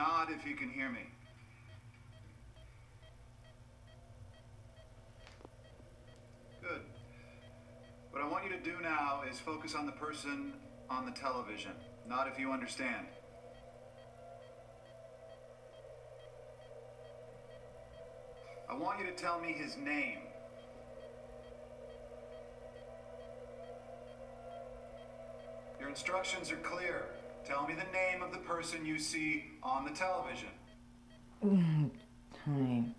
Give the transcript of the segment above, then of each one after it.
Nod if you can hear me. Good. What I want you to do now is focus on the person on the television. Nod if you understand. I want you to tell me his name. Your instructions are clear. Tell me the name of the person you see on the television. Time.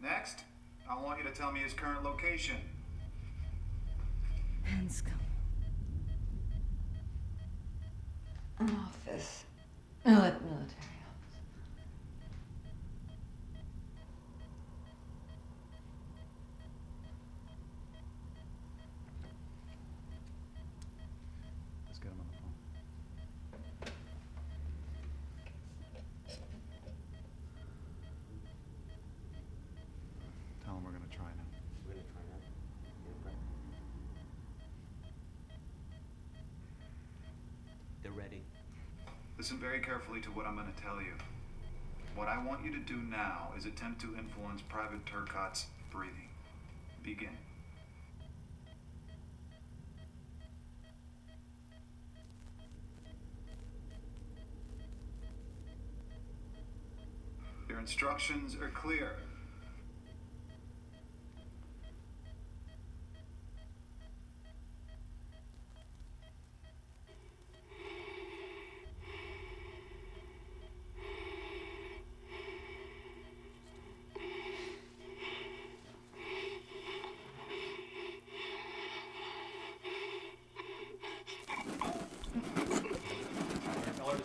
Next, I want you to tell me his current location. Hanscom. Office. Oh, military office. Let's get him on the phone. Tell him we're gonna try now. We're gonna try now. They're ready. Listen very carefully to what I'm going to tell you. What I want you to do now is attempt to influence Private Turcotte's breathing. Begin. Your instructions are clear.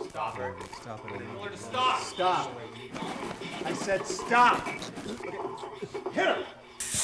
Stop it. Stop it. Tell her to stop. Stop. I said stop. Hit her.